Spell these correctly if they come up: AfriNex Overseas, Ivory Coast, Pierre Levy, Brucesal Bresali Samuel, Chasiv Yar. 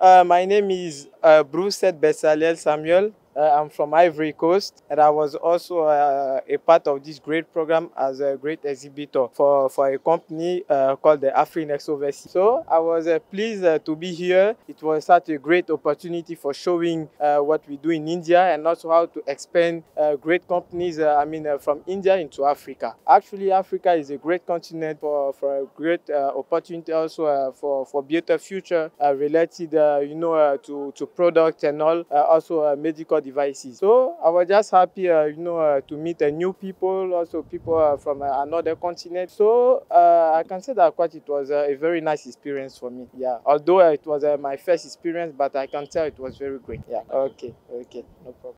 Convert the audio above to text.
My name is Brucesal Bresali Samuel. I'm from Ivory Coast, and I was also a part of this great program as a great exhibitor for a company called the AfriNex Overseas. So I was pleased to be here. It was such a great opportunity for showing what we do in India, and also how to expand great companies from India into Africa. Actually, Africa is a great continent for a great opportunity, also for better future related to products and all, also medical devices. So I was just happy to meet new people, also people from another continent. So I can say that quite it was a very nice experience for me. Yeah, although it was my first experience, but I can tell it was very great. Yeah. Okay, no problem.